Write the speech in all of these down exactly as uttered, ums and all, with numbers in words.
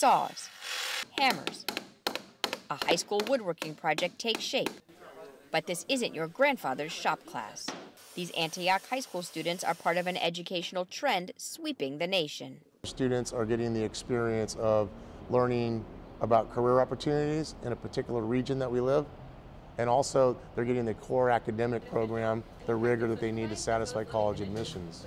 saws, hammers. A high school woodworking project takes shape. But this isn't your grandfather's shop class. These Antioch high school students are part of an educational trend sweeping the nation. Students are getting the experience of learning about career opportunities in a particular region that we live. And also, they're getting the core academic program, the rigor that they need to satisfy college admissions.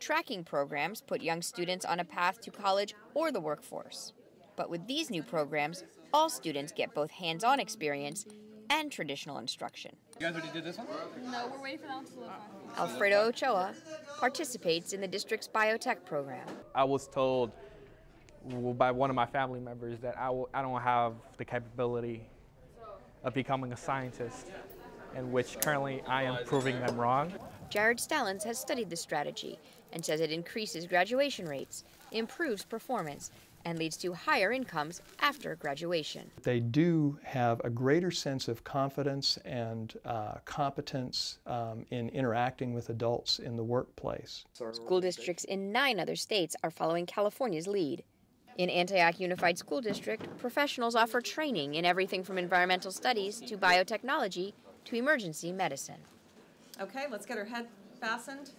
Tracking programs put young students on a path to college or the workforce. But with these new programs, all students get both hands-on experience and traditional instruction. You guys already did this one? No, we're waiting for that one to look on. Alfredo Ochoa participates in the district's biotech program. I was told by one of my family members that I, will, I don't have the capability of becoming a scientist, and which currently I am proving them wrong. Jared Stallones has studied this strategy and says it increases graduation rates, improves performance, and leads to higher incomes after graduation. They do have a greater sense of confidence and uh, competence um, in interacting with adults in the workplace. School districts in nine other states are following California's lead. In Antioch Unified School District, professionals offer training in everything from environmental studies to biotechnology to emergency medicine. Okay, let's get her head fastened.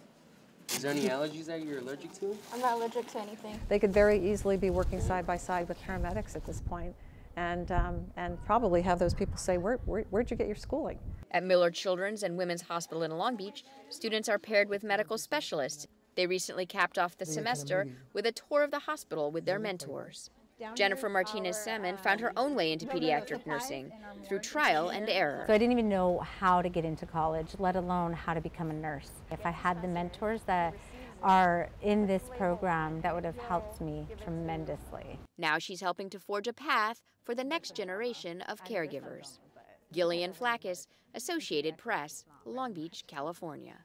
Is there any allergies that you're allergic to? I'm not allergic to anything. They could very easily be working side by side with paramedics at this point, and, um, and probably have those people say, where, where, where'd you get your schooling? At Miller Children's and Women's Hospital in Long Beach, students are paired with medical specialists. They recently capped off the semester with a tour of the hospital with their mentors. Jennifer Martinez Salmon found her own way into pediatric nursing through trial and error. So I didn't even know how to get into college, let alone how to become a nurse. If I had the mentors that are in this program, that would have helped me tremendously. Now she's helping to forge a path for the next generation of caregivers. Gillian Flaccus, Associated Press, Long Beach, California.